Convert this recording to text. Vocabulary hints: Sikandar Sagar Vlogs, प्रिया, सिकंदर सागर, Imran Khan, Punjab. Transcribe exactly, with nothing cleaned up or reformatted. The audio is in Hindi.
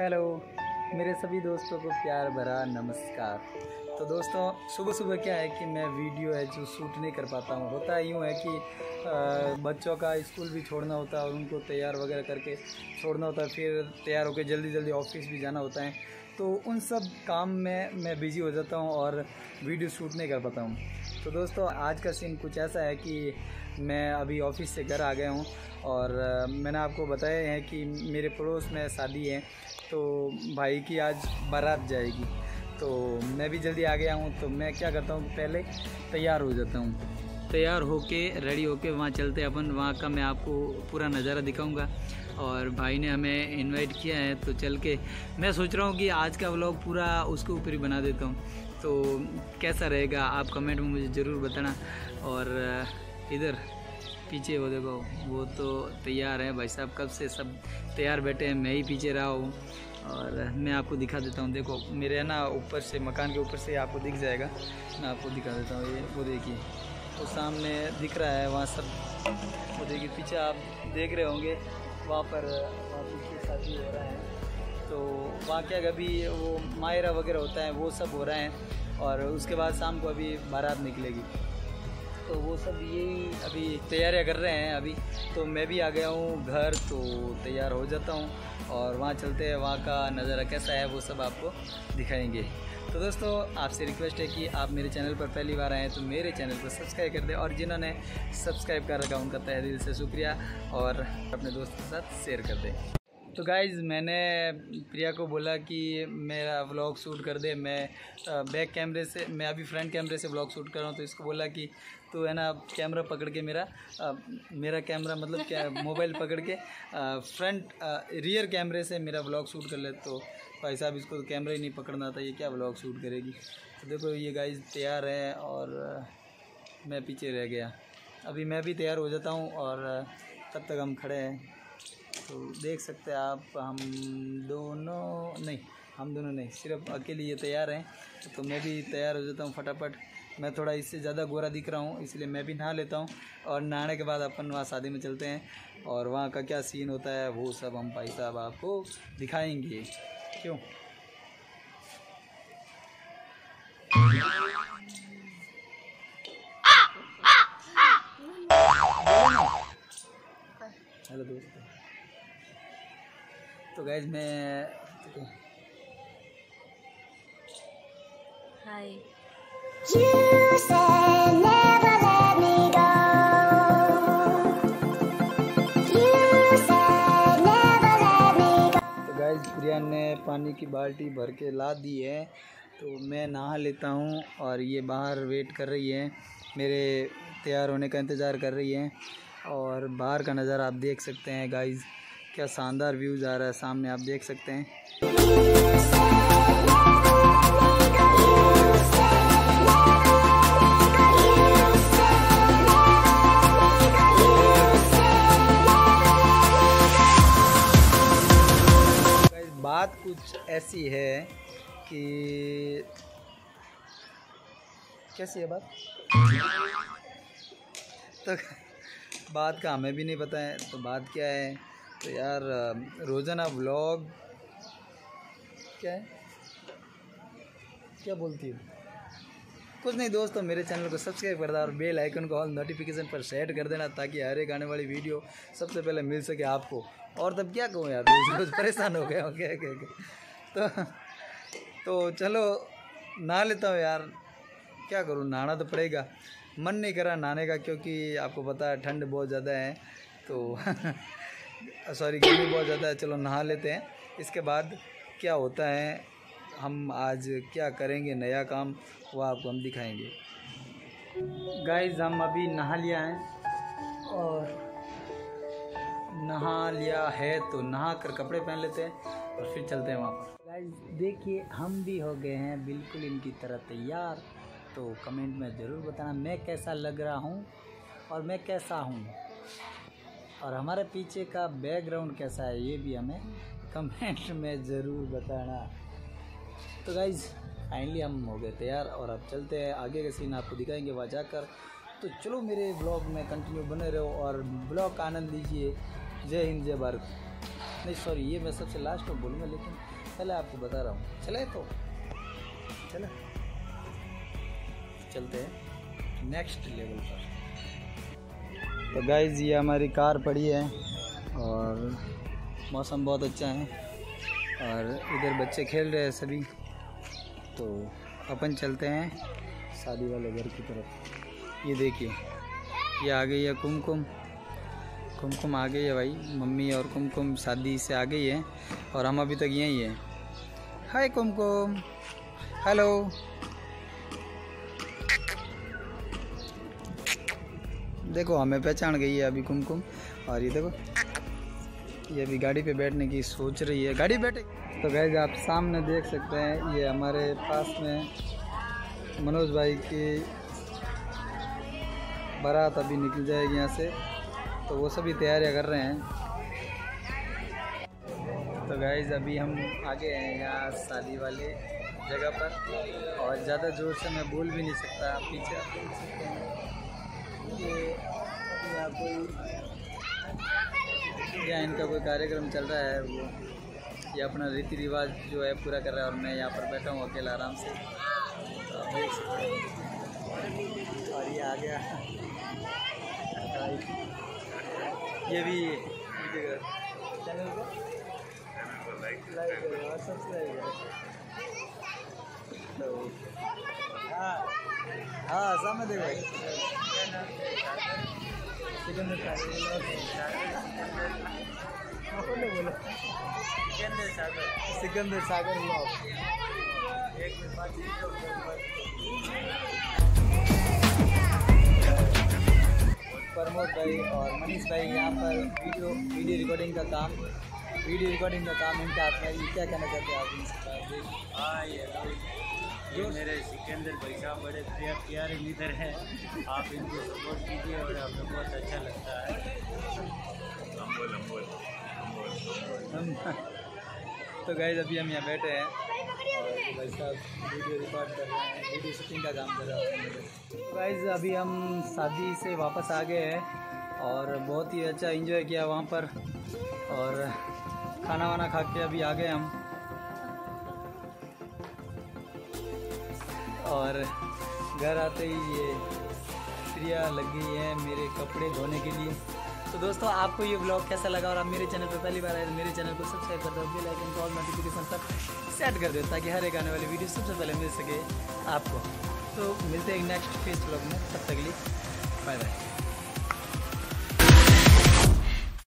हेलो मेरे सभी दोस्तों को प्यार भरा नमस्कार। तो दोस्तों सुबह सुबह क्या है कि मैं वीडियो है जो शूट नहीं कर पाता हूँ। होता यूँ है कि आ, बच्चों का स्कूल भी छोड़ना होता है और उनको तैयार वगैरह करके छोड़ना होता है, फिर तैयार होकर जल्दी जल्दी ऑफिस भी जाना होता है। तो उन सब काम में मैं बिज़ी हो जाता हूँ और वीडियो शूट नहीं कर पाता हूँ। तो दोस्तों आज का सीन कुछ ऐसा है कि मैं अभी ऑफिस से घर आ गया हूँ और मैंने आपको बताया है कि मेरे पड़ोस में शादी है, तो भाई की आज बारात जाएगी, तो मैं भी जल्दी आ गया हूँ। तो मैं क्या करता हूँ, पहले तैयार हो जाता हूँ। तैयार होके रेडी होके वहाँ चलते अपन, वहाँ का मैं आपको पूरा नज़ारा दिखाऊंगा। और भाई ने हमें इनवाइट किया है, तो चल के मैं सोच रहा हूँ कि आज का व्लॉग पूरा उसके ऊपर ही बना देता हूँ। तो कैसा रहेगा आप कमेंट में मुझे ज़रूर बताना। और इधर पीछे वो देखो, वो तो तैयार है भाई साहब, कब से सब तैयार बैठे हैं, मैं ही पीछे रहा हूँ। और मैं आपको दिखा देता हूँ, देखो मेरे है ना ऊपर से, मकान के ऊपर से आपको दिख जाएगा। मैं आपको दिखा देता हूँ, ये वो देखिए, वो सामने दिख रहा है, वहाँ सब वो देखिए पीछे आप देख रहे होंगे, वहाँ पर वहाँ पीछे शादी हो रहा है। तो वहाँ क्या अभी वो मायरा वगैरह होता है वो सब हो रहा है, और उसके बाद शाम को अभी बारात निकलेगी। तो वो सब यही अभी तैयारियां कर रहे हैं अभी। तो मैं भी आ गया हूँ घर, तो तैयार हो जाता हूँ और वहाँ चलते हैं, वहाँ का नज़ारा कैसा है वो सब आपको दिखाएंगे। तो दोस्तों आपसे रिक्वेस्ट है कि आप मेरे चैनल पर पहली बार आएँ तो मेरे चैनल को सब्सक्राइब कर दें, और जिन्होंने सब्सक्राइब कर रखा उनका तहे दिल से शुक्रिया, और अपने दोस्तों के साथ शेयर कर दें। तो गाइज़ मैंने प्रिया को बोला कि मेरा व्लॉग शूट कर दे, मैं बैक कैमरे से, मैं अभी फ्रंट कैमरे से व्लॉग शूट कर रहा हूँ। तो इसको बोला कि तू है ना कैमरा पकड़ के मेरा आ, मेरा कैमरा मतलब क्या, मोबाइल पकड़ के फ्रंट रियर कैमरे से मेरा व्लॉग शूट कर ले। तो भाई साहब इसको तो कैमरा ही नहीं पकड़ना था, ये क्या व्लॉग शूट करेगी। तो देखो ये गाइज़ तैयार है और मैं पीछे रह गया, अभी मैं भी तैयार हो जाता हूँ और तब तक हम खड़े हैं। तो देख सकते हैं आप, हम दोनों नहीं हम दोनों नहीं सिर्फ अकेले ये तैयार हैं। तो मैं भी तैयार हो जाता हूँ फटाफट। मैं थोड़ा इससे ज़्यादा गोरा दिख रहा हूँ इसलिए मैं भी नहा लेता हूँ, और नहाने के बाद अपन वहाँ शादी में चलते हैं, और वहाँ का क्या सीन होता है वो सब हम भाई साहब आपको दिखाएंगे। क्यों हेलो दोस्तों। तो गाइज मैं हाय तो गाइज प्रिया ने पानी की बाल्टी भर के ला दी है, तो मैं नहा लेता हूँ। और ये बाहर वेट कर रही है, मेरे तैयार होने का इंतज़ार कर रही है। और बाहर का नज़ारा आप देख सकते हैं गाइज, क्या शानदार व्यूज़ आ रहा है सामने, आप देख सकते हैं। बात कुछ ऐसी है कि कैसी है बात, तो बात का हमें भी नहीं पता है। तो बात क्या है, तो यार रोज़ाना व्लॉग क्या है, क्या बोलती हो, कुछ नहीं। दोस्तों मेरे चैनल को सब्सक्राइब कर देना और बेल आइकन को ऑल नोटिफिकेशन पर सेट कर देना, ताकि हर एक आने वाली वीडियो सबसे पहले मिल सके आपको। और तब क्या कहूँ यार, रोज़ परेशान हो गया। ओके ओके ओके, तो चलो नहा लेता हूँ यार, क्या करूँ, नहाना तो पड़ेगा। मन नहीं करा नहाने का क्योंकि आपको पता है ठंड बहुत ज़्यादा है, तो सॉरी गर्मी बहुत ज़्यादा है। चलो नहा लेते हैं, इसके बाद क्या होता है, हम आज क्या करेंगे नया काम वो आपको हम दिखाएंगे। गाइज हम अभी नहा लिया है, और नहा लिया है तो नहा कर कपड़े पहन लेते हैं और फिर चलते हैं वहाँ पर। गाइज देखिए हम भी हो गए हैं बिल्कुल इनकी तरह तैयार, तो कमेंट में ज़रूर बताना मैं कैसा लग रहा हूँ और मैं कैसा हूँ, और हमारे पीछे का बैकग्राउंड कैसा है ये भी हमें कमेंट में ज़रूर बताना। तो गाइज़ फाइनली हम हो गए तैयार, और अब चलते हैं आगे के सीन आपको दिखाएंगे वहाँ जाकर। तो चलो मेरे ब्लॉग में कंटिन्यू बने रहो और ब्लॉग का आनंद लीजिए। जय हिंद जय भारत। नहीं सॉरी, ये मैं सबसे लास्ट में बोलूँगा, लेकिन पहले आपको बता रहा हूँ। चले तो चले चलते हैं नेक्स्ट लेवल पर। तो गाइज़ ये हमारी कार पड़ी है और मौसम बहुत अच्छा है और इधर बच्चे खेल रहे हैं सभी। तो अपन चलते हैं शादी वाले घर की तरफ। ये देखिए ये आ गई है कुमकुम, कुमकुम आ गई है भाई। मम्मी और कुमकुम शादी से आ गई है और हम अभी तक यहीं हैं। Hi Kumkum, hello. देखो हमें पहचान गई है अभी कुमकुम। और ये देखो ये अभी गाड़ी पे बैठने की सोच रही है, गाड़ी बैठे। तो गाइस आप सामने देख सकते हैं ये हमारे पास में मनोज भाई की बारात अभी निकल जाएगी यहाँ से, तो वो सभी तैयारियाँ कर रहे हैं। तो गाइस अभी हम आगे हैं यहाँ शादी वाले जगह पर और ज़्यादा जोर से मैं बोल भी नहीं सकता, आप पीछे आप देख सकते हैं। ये यहाँ कोई यहाँ इनका कोई कार्यक्रम चल रहा है, वो ये अपना रीति रिवाज जो है पूरा कर रहा है और मैं यहाँ पर बैठा हूँ अकेला आराम से। तो आप देख सकते हैं। और ये आ गया ये भी चैनल को लाइक करें और सब्सक्राइब करें। तो हाँ हाँ समझ गए, सिकंदर सागर, सिकंदर सागर व्लॉग एक में बात प्रमोद भाई और मनीष भाई यहाँ पर वीडियो वीडियो रिकॉर्डिंग का काम वीडियो रिकॉर्डिंग का काम इनका हाथ में। क्या कहना चाहते हैं आप? हाँ ये मेरे सिकंदर भाई साहब बड़े प्यार प्यारे लीडर हैं, आप इनको सपोर्ट कीजिए और आपको बहुत अच्छा लगता है। तो गाइस अभी हम यहाँ बैठे हैं और भाई साहब वीडियो रिकॉर्ड कर रहे हैं, वीडियो शूटिंग का काम कर रहा है। गाइस अभी हम शादी से वापस आ गए हैं और बहुत ही अच्छा एंजॉय किया वहाँ पर और खाना वाना खा के अभी आ गए हम। और घर आते ही ये प्रिया लग गई है मेरे कपड़े धोने के लिए। तो दोस्तों आपको ये ब्लॉग कैसा लगा और आप मेरे चैनल पर पहली बार आए तो मेरे चैनल को सब्सक्राइब कर दो, बेल आइकन को ऑल नोटिफिकेशन पर सेट कर दो ताकि हर एक आने वाली वीडियो सबसे पहले मिल सके आपको। तो मिलते हैं नेक्स्ट फर्स्ट ब्लॉग में, तब तक के लिए बाय बाय।